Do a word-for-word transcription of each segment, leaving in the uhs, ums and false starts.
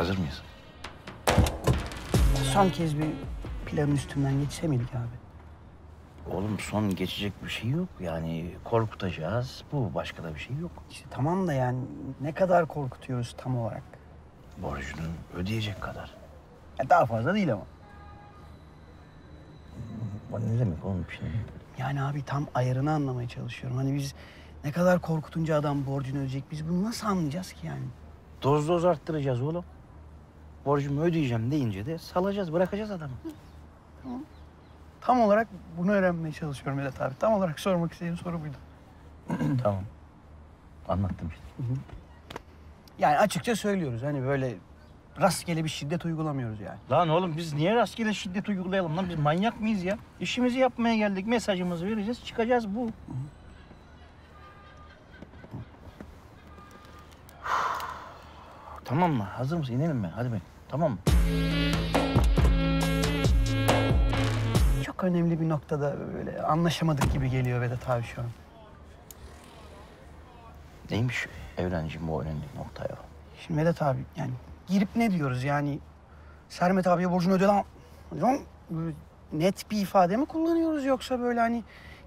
Hazır mıyız? Son kez bir planın üstünden geçse miydik abi? Oğlum son geçecek bir şey yok. Yani korkutacağız. Bu başka da bir şey yok. İşte tamam da yani ne kadar korkutuyoruz tam olarak? Borcunu ödeyecek kadar. Ya daha fazla değil ama. Bu ne demek oğlum şimdi? Yani abi tam ayarını anlamaya çalışıyorum. Hani biz ne kadar korkutunca adam borcunu ödeyecek, biz bunu nasıl anlayacağız ki yani? Doz doz arttıracağız oğlum. Borcumu ödeyeceğim deyince de salacağız, bırakacağız adamı. Tamam. Tam olarak bunu öğrenmeye çalışıyorum Vedat abi. Tam olarak sormak istediğim soru buydu. Tamam. Anlattım işte. Hı hı. Yani açıkça söylüyoruz hani böyle rastgele bir şiddet uygulamıyoruz yani. Lan oğlum biz niye rastgele şiddet uygulayalım lan? Biz manyak mıyız ya? İşimizi yapmaya geldik, mesajımızı vereceğiz, çıkacağız bu. Hı hı. Tamam mı? Hazır mısın? İnelim mi? Hadi be. Tamam mı? Çok önemli bir noktada böyle anlaşamadık gibi geliyor Vedat abi şu an. Neymiş Evrenciğim bu önemli nokta ya? Şimdi Vedat abi yani girip ne diyoruz yani? Sermet abiye borcunu öde lan. Net bir ifade mi kullanıyoruz yoksa böyle hani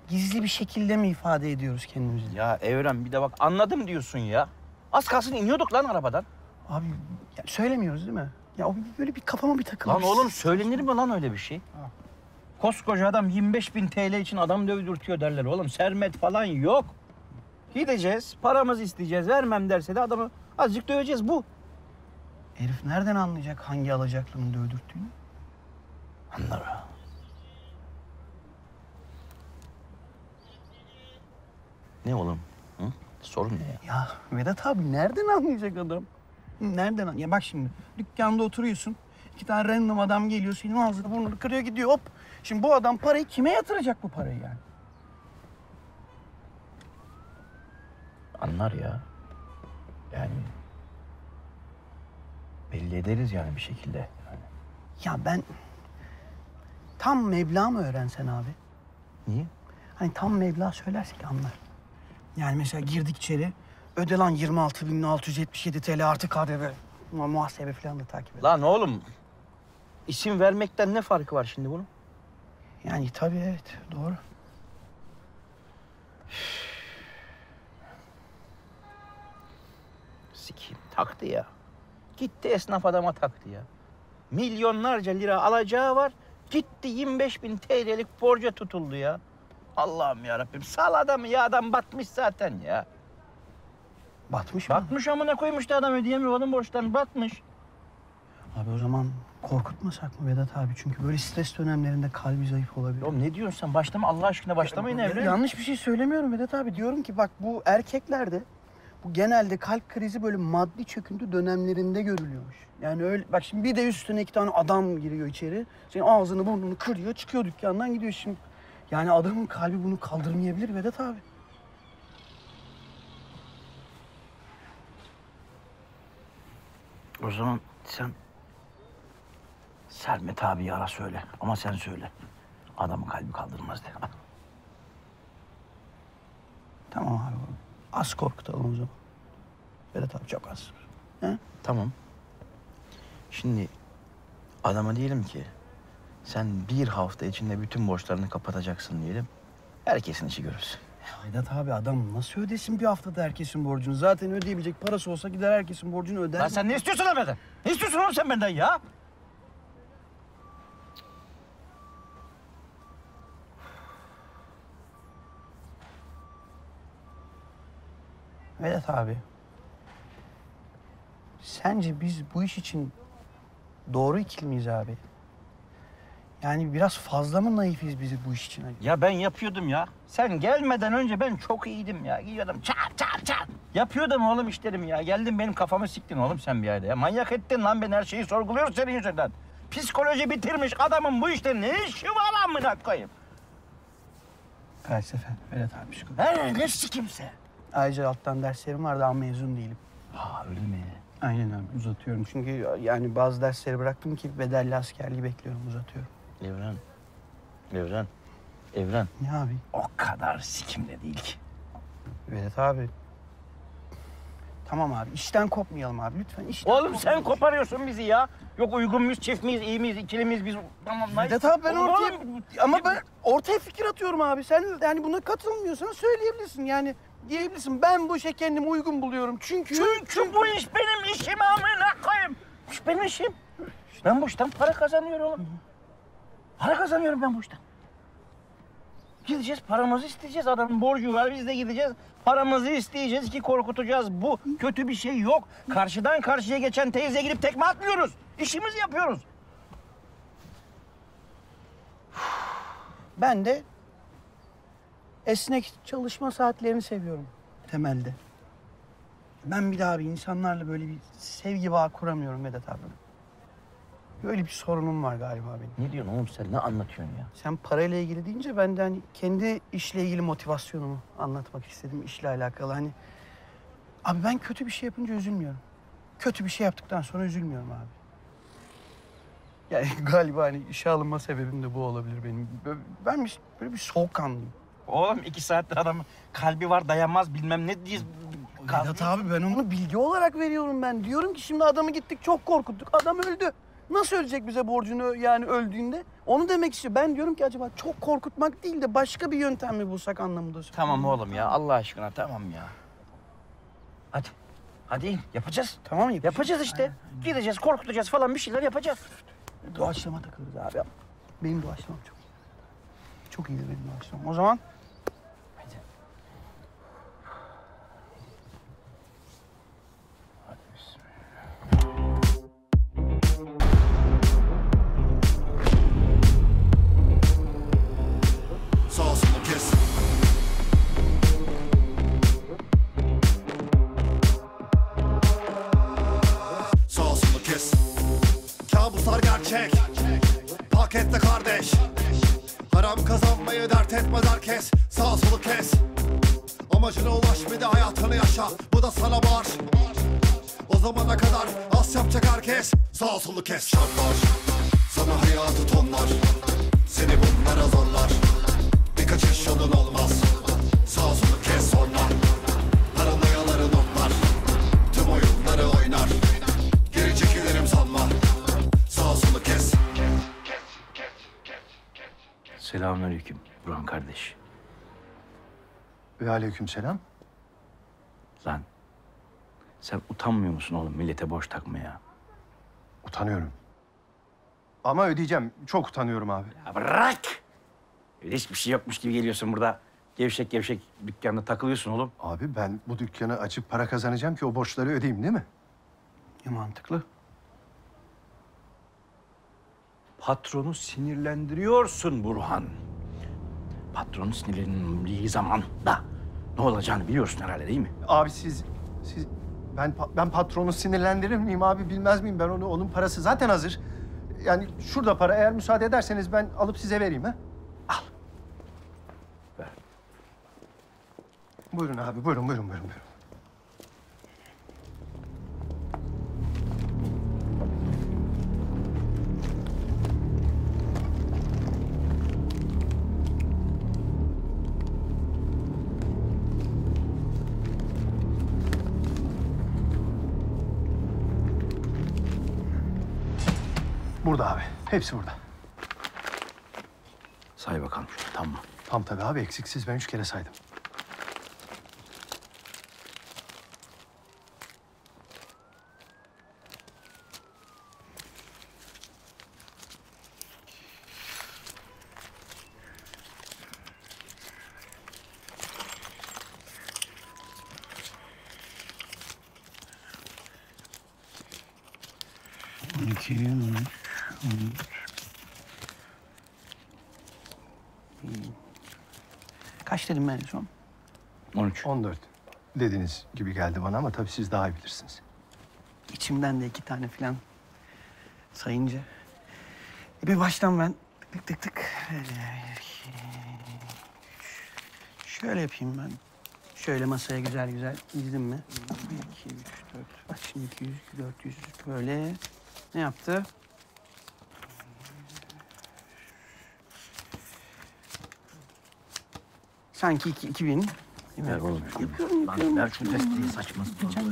gizli bir şekilde mi ifade ediyoruz kendimizi? Ya Evren bir de bak anladım diyorsun ya. Az kalsın iniyorduk lan arabadan. Abi ya söylemiyoruz değil mi? Ya o böyle bir kafama bir takılmış. Lan oğlum söylenir mi lan öyle bir şey? Ha. Koskoca adam yirmi beş bin T L için adam dövdürtüyor derler oğlum. Sermet falan yok. Gideceğiz, paramızı isteyeceğiz. Vermem derse de adamı azıcık döveceğiz bu. Herif nereden anlayacak hangi alacaklının dövdürttüğünü? Anlar o. Ne oğlum? Hı? Sorun ne ya? Ya Vedat abi nereden anlayacak adam? Nereden? Ya bak şimdi dükkanda oturuyorsun. İki tane random adam geliyor, senin ağzını burnunu kırıyor gidiyor hop. Şimdi bu adam parayı kime yatıracak bu parayı yani? Anlar ya. Yani belli ederiz yani bir şekilde. Yani. Ya ben tam meblağ mı öğrensen abi? Niye? Hani tam meblağ söylersek anlar. Yani mesela girdik içeri. Öde lan yirmi altı bin altı yüz yetmiş yedi T L artı K D V. Muhasebe falan da takip edin. Lan oğlum, isim vermekten ne farkı var şimdi bunun? Yani tabii evet, doğru. Sikiyim, taktı ya. Gitti esnaf adama taktı ya. Milyonlarca lira alacağı var, gitti yirmi beş bin T L'lik borca tutuldu ya. Allah'ım yarabbim, sal adamı ya, adam batmış zaten ya. Batmış mı? Batmış amına koymuş da adam ödeyemiyor adam borçlarını, batmış. Abi o zaman korkutmasak mı Vedat abi? Çünkü böyle stres dönemlerinde kalbi zayıf olabilir. Oğlum ne diyorsun sen? Başlama Allah aşkına, başlamayın ya, Evren. Yanlış bir şey söylemiyorum Vedat abi. Diyorum ki bak bu erkeklerde bu genelde kalp krizi böyle maddi çöküntü dönemlerinde görülüyormuş. Yani öyle bak şimdi bir de üstüne iki tane adam giriyor içeri. Senin ağzını burnunu kırıyor, çıkıyor dükkandan gidiyor şimdi. Yani adamın kalbi bunu kaldırmayabilir Vedat abi. O zaman sen Sermet abiyi ara söyle ama sen söyle. Adamın kalbi kaldırmaz de. Tamam abi. Az korkutalım o zaman. Vedat abi çok az. He? Tamam. Şimdi adama diyelim ki sen bir hafta içinde bütün borçlarını kapatacaksın diyelim. Herkesin işi görürsün. Vedat abi adam nasıl ödesin bir haftada herkesin borcunu? Zaten ödeyebilecek parası olsa gider herkesin borcunu öder. Lan sen ne istiyorsun lan benden? Ne istiyorsun oğlum sen benden ya? Vedat abi. Sence biz bu iş için doğru ikili miyiz abi? Yani biraz fazla mı naifiz bizi bu iş için? Ya ben yapıyordum ya. Sen gelmeden önce ben çok iyiydim ya. Gidiyordum çat çat çat. Yapıyordum oğlum işlerim ya. Geldin benim kafamı siktin oğlum sen bir ayda ya. Manyak ettin lan beni, her şeyi sorguluyoruz senin yüzünden. Psikoloji bitirmiş adamın bu işte ne işi var amına koyayım? Felsefe, öyle tabii psikoloji. He ne sikimse. Ayrıca alttan derslerim var, daha mezun değilim. Ha öyle mi? Aynen abi, uzatıyorum. Çünkü yani bazı dersleri bıraktım ki bedelli askerliği bekliyorum, uzatıyorum. Evren, Evren, Evren. Ne abi? O kadar sikimde değil ki. Vedat abi. Tamam abi, işten kopmayalım abi lütfen. İşten Oğlum kopmayalım. Sen koparıyorsun bizi ya. Yok uygun muyuz, çift miyiz, iyi miyiz, ikili miyiz biz... Tamam, Vedat abi ben ortaya... Oğlum. Ama ben ortaya fikir atıyorum abi. Sen yani buna katılmıyorsan söyleyebilirsin yani. Diyebilirsin ben bu işe kendimi uygun buluyorum çünkü... Çünkü, çünkü... bu iş benim işim amına koyayım. Bu iş benim işim. Ben bu işten para kazanıyorum oğlum. Para kazanıyorum ben bu işten. Gideceğiz, paramızı isteyeceğiz. Adamın borcu var, biz de gideceğiz. Paramızı isteyeceğiz ki korkutacağız. Bu kötü bir şey yok. Karşıdan karşıya geçen teyzeye gidip tekme atmıyoruz. İşimizi yapıyoruz. Ben de esnek çalışma saatlerini seviyorum temelde. Ben bir daha abi insanlarla böyle bir sevgi bağı kuramıyorum Vedat abi. Böyle bir sorunum var galiba benim. Ne diyorsun oğlum sen? Ne anlatıyorsun ya? Sen parayla ilgili deyince ben de hani kendi işle ilgili motivasyonumu anlatmak istedim. İşle alakalı hani... Abi ben kötü bir şey yapınca üzülmüyorum. Kötü bir şey yaptıktan sonra üzülmüyorum abi. Yani galiba hani işe alınma sebebim de bu olabilir benim. Böyle, ben bir, böyle bir soğukkanlıyım. Oğlum iki saatte adamın kalbi var dayanmaz bilmem ne diye... Vedat abi ben onu bilgi olarak veriyorum ben. Diyorum ki şimdi adamı gittik çok korkuttuk. Adam öldü. Nasıl ölecek bize borcunu yani öldüğünde? Onu demek istiyor. Ben diyorum ki acaba çok korkutmak değil de başka bir yöntem mi bulsak anlamında. Tamam oğlum ya Allah aşkına tamam ya. Hadi. Hadi yapacağız. Tamam yapacağız. Yapacağız işte. Aynen. Gideceğiz, korkutacağız falan bir şeyler yapacağız. Doğaçlama takılırız abi. Benim doğaçlamam çok iyi. Çok iyi benim doğaçlamam. O zaman... Hadi. Hadi bismillah. Pakette kardeş, haram kazanmayı dert etmez herkes. Sağ solu kes, amacına ulaş bir de hayatını yaşa. Bu da sana var. O zamana kadar az yapacak herkes. Sağ solu kes. Şartlar sana hayatı tonlar, seni bunlara zorlar. Bir kaçış yolun olmaz. Sağ solu kes sonra paranoyaları notlar. Tüm oyunları oynar, geri çekilirim sanma. Sağ solu kes. Selamünaleyküm Burhan kardeş. Ve aleykümselam. Lan sen utanmıyor musun oğlum millete borç takmaya? Utanıyorum. Ama ödeyeceğim. Çok utanıyorum abi. Ya bırak! Öyle hiçbir şey yokmuş gibi geliyorsun burada. Gevşek gevşek dükkanda takılıyorsun oğlum. Abi ben bu dükkanı açıp para kazanacağım ki o borçları ödeyeyim değil mi? Ya mantıklı. Patronu sinirlendiriyorsun Burhan. Patronun sinirlendiği zaman da ne olacağını biliyorsun herhalde değil mi? Abi siz, siz ben ben patronu sinirlendirir miyim abi bilmez miyim ben onu? Onun parası zaten hazır. Yani şurada para, eğer müsaade ederseniz ben alıp size vereyim ha? Al. Ver. Buyurun abi, buyurun, buyurun, buyurun. buyurun. Burada abi. Hepsi burada. Say bakalım şunu. Tam mı? Tam tabii abi. Eksiksiz ben üç kere saydım. Kaç dedim ben son? on üç. on dört dediniz gibi geldi bana ama tabii siz daha iyi bilirsiniz. İçimden de iki tane falan sayınca. Bir baştan ben tık tık tık. Şöyle yapayım ben. Şöyle masaya güzel güzel dizdim mi? bir, iki, üç, dört. Bak şimdi iki yüz, dört yüz böyle. Ne yaptı? Sanki iki bin, Ver oğlum şunu. Yapıyorum, yapıyorum. Ver şu desteği, saçma sapan.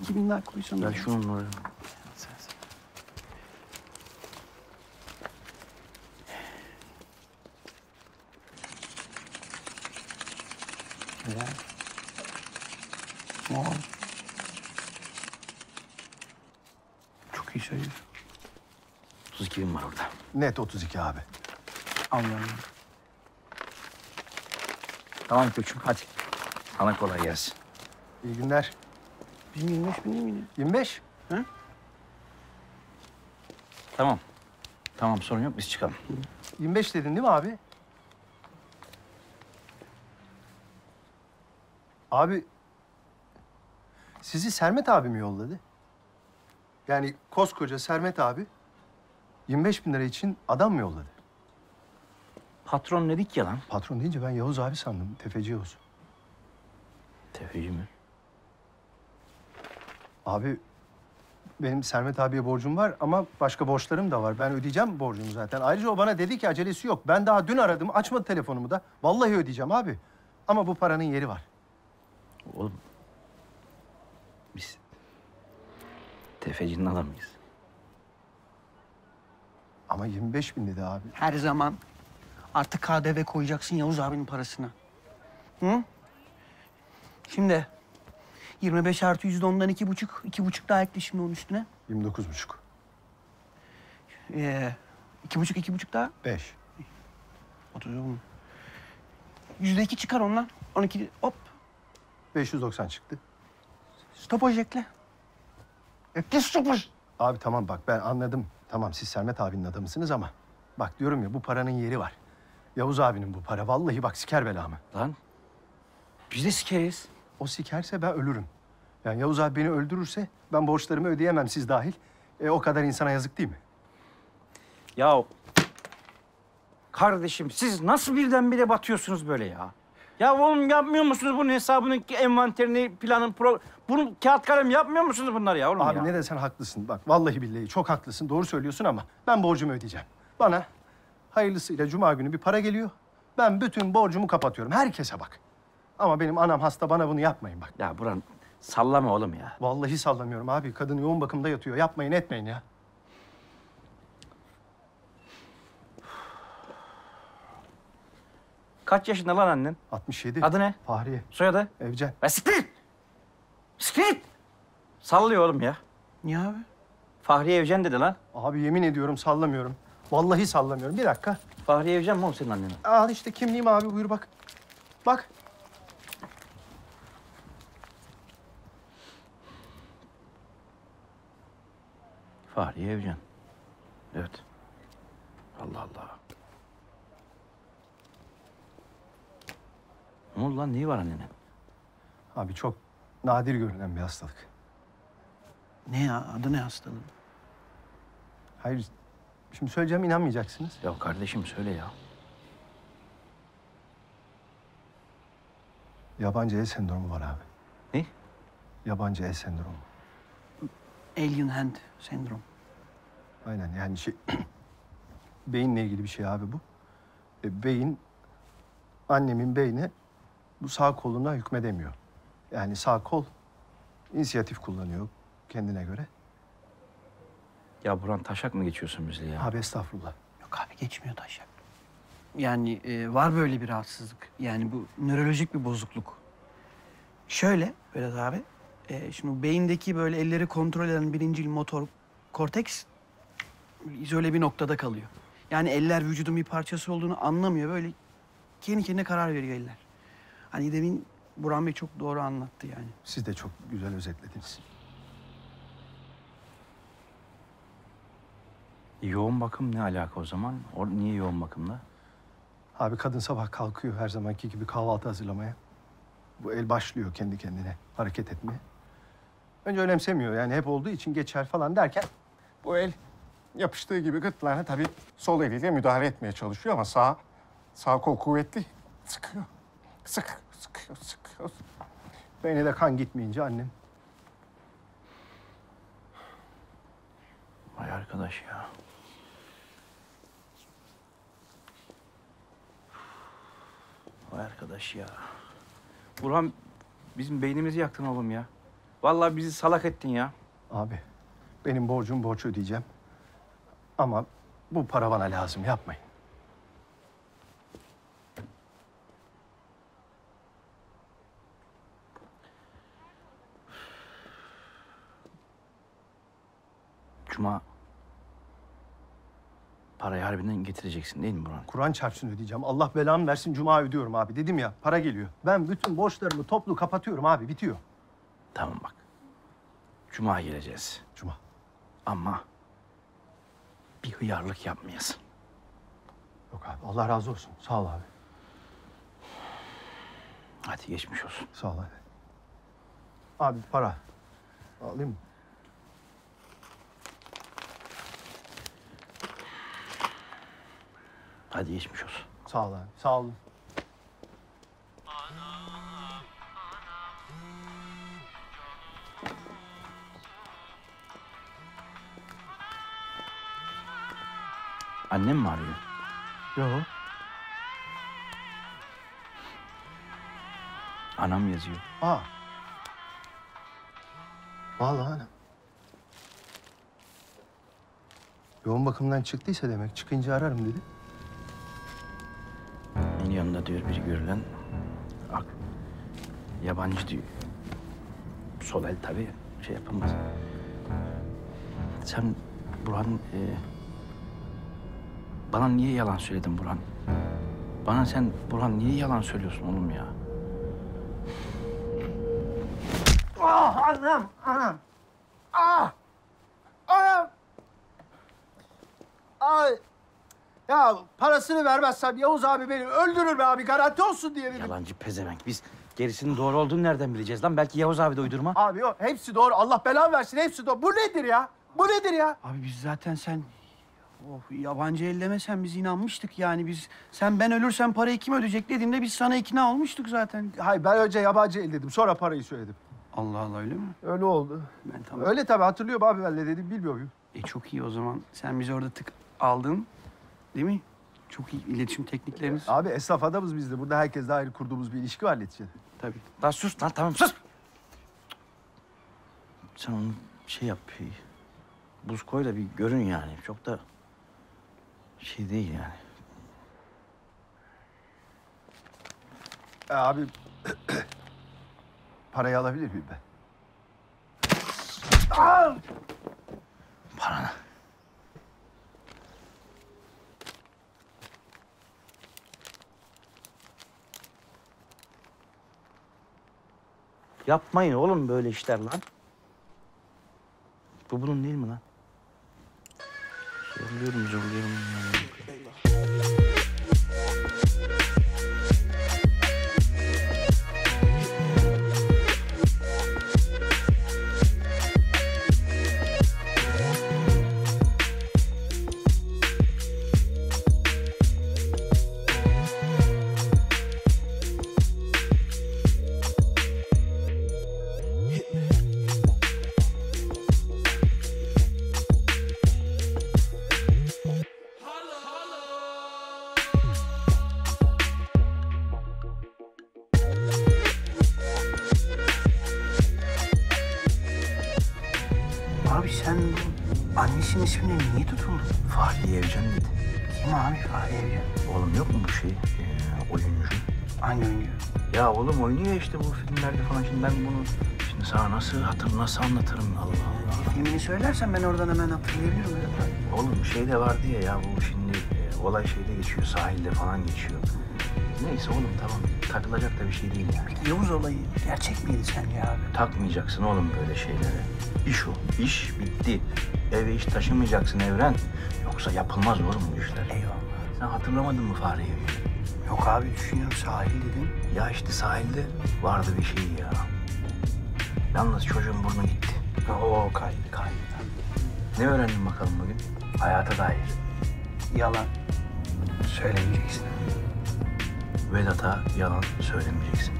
İki bin daha koysan. Ver şu onları. Sen, sen. Ver. Wow. Çok iyi sayıyor. otuz iki bin var orada. Net otuz iki abi. Anladım. Tamam koçum, hadi. Sana kolay gelsin. İyi günler. Bizim yirmi beş bin değil miydi? yirmi beş? Hı? Tamam. Tamam, sorun yok. Biz çıkalım. yirmi beş dedin değil mi abi? Abi... Sizi Sermet abi mi yolladı? Yani koskoca Sermet abi... ...yirmi beş bin lira için adam mı yolladı? Patron dedik ya lan. Patron deyince ben Yavuz abi sandım. Tefeci Yavuz. Tefeci mi? Abi benim Sermet abiye borcum var ama başka borçlarım da var. Ben ödeyeceğim borcumu zaten. Ayrıca o bana dedi ki acelesi yok. Ben daha dün aradım, açmadı telefonumu da. Vallahi ödeyeceğim abi. Ama bu paranın yeri var. Oğlum biz tefecinin adamıyız. Ama yirmi beş bin dedi abi. Her zaman. Artık K D V koyacaksın Yavuz abinin parasına. Hı? Şimdi yirmi beş artı yüzde ondan iki buçuk, iki buçuk daha ekle şimdi onun üstüne. yirmi dokuz buçuk. Ee, iki buçuk, iki buçuk daha. Beş. otuz oğlum. Yüzde iki çıkar ondan. on iki, hop. beş yüz doksan çıktı. Stopaj ekle. Ekle stopaj. Abi tamam bak ben anladım. Tamam siz Sermet abinin adamısınız ama... Bak diyorum ya bu paranın yeri var. Yavuz abinin bu para. Vallahi bak siker belamı. Lan biz de sikeriz. O sikerse ben ölürüm. Yani Yavuz abi beni öldürürse ben borçlarımı ödeyemem siz dahil. E o kadar insana yazık değil mi? Ya kardeşim siz nasıl birdenbire batıyorsunuz böyle ya? Ya oğlum yapmıyor musunuz bunun hesabının envanterini, planın, pro... Bunu kağıt kalem yapmıyor musunuz bunları ya oğlum abi ya? Ne desen haklısın bak. Vallahi billahi çok haklısın. Doğru söylüyorsun ama ben borcumu ödeyeceğim. Bana hayırlısıyla cuma günü bir para geliyor. Ben bütün borcumu kapatıyorum. Herkese bak. Ama benim anam hasta, bana bunu yapmayın bak. Ya Burhan sallama oğlum ya. Vallahi sallamıyorum abi. Kadın yoğun bakımda yatıyor. Yapmayın etmeyin ya. Kaç yaşında lan annen? altmış yedi. Adı ne? Fahriye. Soyadı? Evcen. Ya siktir! Siktir! Sallıyor oğlum ya. Niye abi? Fahriye Evcen dedi lan. Abi yemin ediyorum sallamıyorum. Vallahi sallamıyorum. Bir dakika. Fahriye Evcen mi oğlum senin annen? Al işte kimliğim abi. Buyur bak. Bak. Fahriye Evcen. Evet. Allah Allah. Ne oldu lan? Neyi var annenin? Abi çok nadir görülen bir hastalık. Ne ya? Adı ne hastalığın? Hayır. Şimdi söyleyeceğim, inanmayacaksınız. Ya kardeşim söyle ya. Yabancı El Sendromu var abi. Ne? Yabancı El Sendromu. Alien Hand Sendrom. Aynen yani şey... Beyinle ilgili bir şey abi bu. E, beyin... Annemin beyni... Bu sağ koluna hükmedemiyor. Yani sağ kol... inisiyatif kullanıyor kendine göre. Ya Burhan taşak mı geçiyorsun bizle ya? Abi estağfurullah. Yok abi geçmiyor taşak. Yani e, var böyle bir rahatsızlık. Yani bu nörolojik bir bozukluk. Şöyle Vedat abi. E, şimdi beyindeki böyle elleri kontrol eden birincil motor korteks izole bir noktada kalıyor. Yani eller vücudun bir parçası olduğunu anlamıyor. Böyle kendi kendine karar veriyor eller. Hani demin Burhan Bey çok doğru anlattı yani. Siz de çok güzel özetlediniz. Yoğun bakım ne alaka o zaman? O niye yoğun bakımda? Abi kadın sabah kalkıyor her zamanki gibi kahvaltı hazırlamaya. Bu el başlıyor kendi kendine hareket etmeye. Önce önemsemiyor yani hep olduğu için geçer falan derken... Bu el yapıştığı gibi gırtlağına tabii sol eliyle müdahale etmeye çalışıyor ama sağ... Sağ kol kuvvetli. Sıkıyor. Sıkıyor, sıkıyor, sıkıyor. Beyne de kan gitmeyince annem. Vay arkadaş ya. Vay arkadaş ya. Burhan, bizim beynimizi yaktın oğlum ya. Vallahi bizi salak ettin ya. Abi, benim borcum borç ödeyeceğim. Ama bu para bana lazım, yapmayın. Cuma... Parayı harbiden getireceksin değil mi Burhan? Kur'an çarpsın ödeyeceğim. Allah belamı versin, cuma ödüyorum abi. Dedim ya, para geliyor. Ben bütün borçlarımı toplu kapatıyorum abi, bitiyor. Tamam bak. Cuma geleceğiz. Cuma. Ama bir hıyarlık yapmayasın. Yok abi, Allah razı olsun. Sağ ol abi. Hadi geçmiş olsun. Sağ ol abi. Abi para. Alayım mı? Hadi geçmiş olsun. Sağ ol abi, sağ olun. Annem mi arıyor? Yok. Anam yazıyor. Aa. Vallahi anam. Yoğun bakımdan çıktıysa demek, çıkınca ararım dedi. Yanında diyor biri görülen, ak, yabancı diyor. Sol el tabii şey yapamaz. Sen Burhan, e, bana niye yalan söyledin Burhan? Bana sen Burhan niye yalan söylüyorsun oğlum ya? Ah anam, anam, ah, anam, ay. Ya parasını vermezsem Yavuz abi beni öldürür be abi, garanti olsun diye dedim. Yalancı pezevenk, biz gerisinin doğru olduğunu nereden bileceğiz lan? Belki Yavuz abi de uydurma. Abi yok, hepsi doğru. Allah belanı versin, hepsi doğru. Bu nedir ya? Bu nedir ya? Abi biz zaten sen... Oh, yabancı ellemesen biz inanmıştık yani biz... Sen ben ölürsem parayı kim ödeyecek dediğimde biz sana ikna olmuştuk zaten. Hayır, ben önce yabancı el dedim, sonra parayı söyledim. Allah Allah, öyle mi? Öyle oldu. Ben tamam. Öyle tabii, hatırlıyorum abi ben de dedim, bilmiyor muyum? E çok iyi o zaman. Sen bizi orada tık aldın. Değil mi? Çok iyi iletişim tekniklerimiz. Abi esnaf adamız biz de. Burada herkesle ayrı kurduğumuz bir ilişki var neticede. Tabii. Lan sus lan, tamam sus! Sen onu şey yap, buz koy da bir görün yani. Çok da şey değil yani. Abi, parayı alabilir miyim ben? Al! Paranı. Yapmayın oğlum böyle işler lan. Bu bunun değil mi lan? Zorluyorum, zorluyorum. İsmini niye tutuldu? Fahriye Evcen dedi. Kim abi Fahriye Evcen? Oğlum yok mu bu şey, ee, oyuncu? Hangi oyuncu? Ya oğlum oynuyor işte bu filmlerde falan. Şimdi ben bunu... Şimdi sana nasıl hatırım, nasıl anlatırım? Allah Allah. Filmini söylersen ben oradan hemen hatırlayabilirim. Oğlum şey de vardı ya, ya bu şimdi e, olay şeyde geçiyor, sahilde falan geçiyor. Neyse oğlum tamam, takılacak da bir şey değil yani. Yavuz olayı gerçek miydi sence abi? Takmayacaksın oğlum böyle şeylere. İş o, iş bitti. Eve hiç taşımayacaksın Evren. Yoksa yapılmaz oğlum bu işler. Eyvallah. Sen hatırlamadın mı Fahriye'yi? Yok abi, düşünüyorum sahil dedim. Ya işte sahilde vardı bir şey ya. Yalnız çocuğun burnu gitti. Oo kaydı, kaydı. Ne öğrendin bakalım bugün? Hayata dair. Yalan söylemeyeceksin. Vedat'a yalan söylemeyeceksin.